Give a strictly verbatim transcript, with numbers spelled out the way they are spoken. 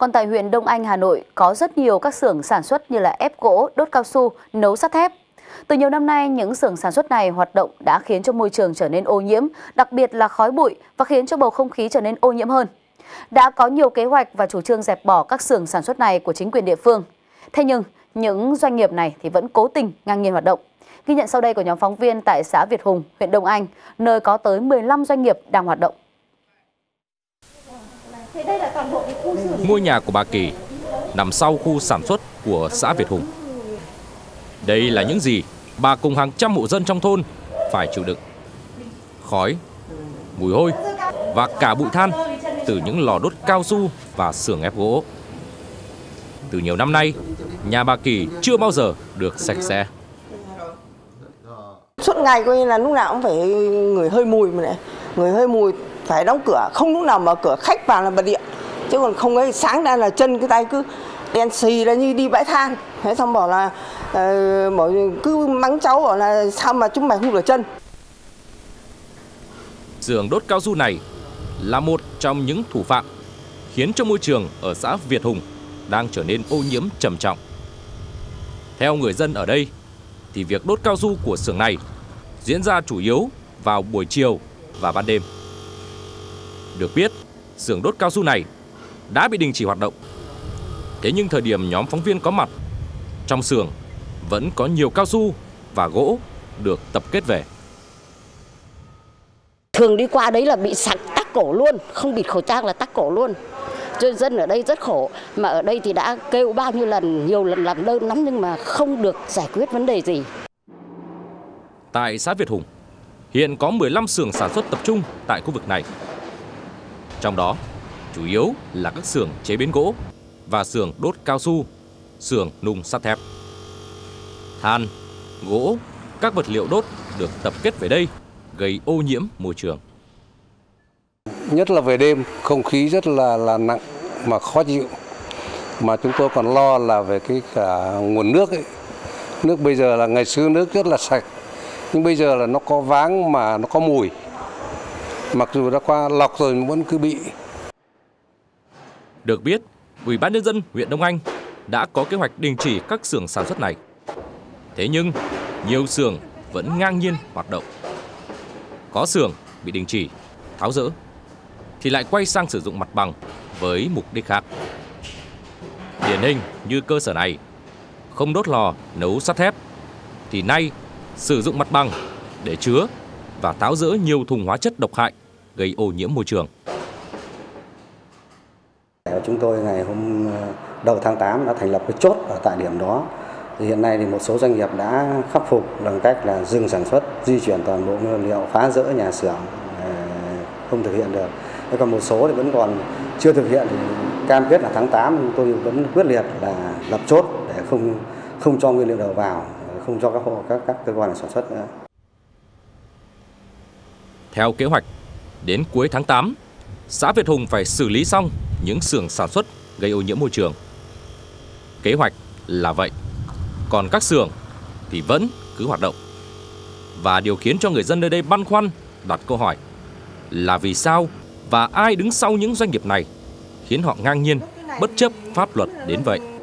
Còn tại huyện Đông Anh, Hà Nội có rất nhiều các xưởng sản xuất như là ép gỗ, đốt cao su, nấu sắt thép. Từ nhiều năm nay, những xưởng sản xuất này hoạt động đã khiến cho môi trường trở nên ô nhiễm, đặc biệt là khói bụi và khiến cho bầu không khí trở nên ô nhiễm hơn. Đã có nhiều kế hoạch và chủ trương dẹp bỏ các xưởng sản xuất này của chính quyền địa phương. Thế nhưng, những doanh nghiệp này thì vẫn cố tình ngang nhiên hoạt động. Ghi nhận sau đây của nhóm phóng viên tại xã Việt Hùng, huyện Đông Anh, nơi có tới mười lăm doanh nghiệp đang hoạt động. Ngôi nhà của bà Kỳ nằm sau khu sản xuất của xã Việt Hùng. Đây là những gì bà cùng hàng trăm hộ dân trong thôn phải chịu đựng. Khói, mùi hôi và cả bụi than từ những lò đốt cao su và xưởng ép gỗ. Từ nhiều năm nay, nhà bà Kỳ chưa bao giờ được sạch sẽ. Suốt ngày coi như là lúc nào cũng phải người hơi mùi mà này, người hơi mùi phải đóng cửa, không lúc nào mở cửa, khách vào là bật điện. Chứ còn không ấy, sáng ra là chân cái tay cứ đen xì là như đi bãi than. Thế xong bảo là uh, bảo cứ mắng cháu bảo là sao mà chúng mày không rửa chân. Xưởng đốt cao su này là một trong những thủ phạm khiến cho môi trường ở xã Việt Hùng đang trở nên ô nhiễm trầm trọng. Theo người dân ở đây thì việc đốt cao su của xưởng này diễn ra chủ yếu vào buổi chiều và ban đêm. Được biết, xưởng đốt cao su này đã bị đình chỉ hoạt động. Thế nhưng thời điểm nhóm phóng viên có mặt, trong xưởng vẫn có nhiều cao su và gỗ được tập kết về. Thường đi qua đấy là bị sặc tắc cổ luôn, không bịt khẩu trang là tắc cổ luôn. Cho dân ở đây rất khổ, mà ở đây thì đã kêu bao nhiêu lần, nhiều lần làm đơn lắm nhưng mà không được giải quyết vấn đề gì. Tại xã Việt Hùng, hiện có mười lăm xưởng sản xuất tập trung tại khu vực này. Trong đó, chủ yếu là các xưởng chế biến gỗ và xưởng đốt cao su, xưởng nung sắt thép. Than, gỗ, các vật liệu đốt được tập kết về đây gây ô nhiễm môi trường. Nhất là về đêm, không khí rất là là nặng mà khó chịu. Mà chúng tôi còn lo là về cái cả nguồn nước ấy. Nước bây giờ là ngày xưa nước rất là sạch, nhưng bây giờ là nó có váng mà nó có mùi. Mặc dù đã qua lọc rồi vẫn cứ bị. Được biết, Ủy ban nhân dân huyện Đông Anh đã có kế hoạch đình chỉ các xưởng sản xuất này. Thế nhưng, nhiều xưởng vẫn ngang nhiên hoạt động. Có xưởng bị đình chỉ, tháo dỡ thì lại quay sang sử dụng mặt bằng với mục đích khác. Điển hình như cơ sở này, không đốt lò nấu sắt thép thì nay sử dụng mặt bằng để chứa và tháo dỡ nhiều thùng hóa chất độc hại gây ô nhiễm môi trường. Chúng tôi ngày hôm đầu tháng tám đã thành lập cái chốt ở tại điểm đó. Hiện nay thì một số doanh nghiệp đã khắc phục bằng cách là dừng sản xuất, di chuyển toàn bộ nguyên liệu, phá dỡ nhà xưởng, không thực hiện được. Còn một số thì vẫn còn chưa thực hiện, cam kết là tháng tám chúng tôi vẫn quyết liệt là lập chốt để không không cho nguyên liệu đầu vào, không cho các hộ các các cơ quan sản xuất nữa. Theo kế hoạch, đến cuối tháng tám, xã Việt Hùng phải xử lý xong những xưởng sản xuất gây ô nhiễm môi trường. Kế hoạch là vậy, còn các xưởng thì vẫn cứ hoạt động. Và điều khiến cho người dân nơi đây băn khoăn đặt câu hỏi là vì sao và ai đứng sau những doanh nghiệp này khiến họ ngang nhiên bất chấp pháp luật đến vậy.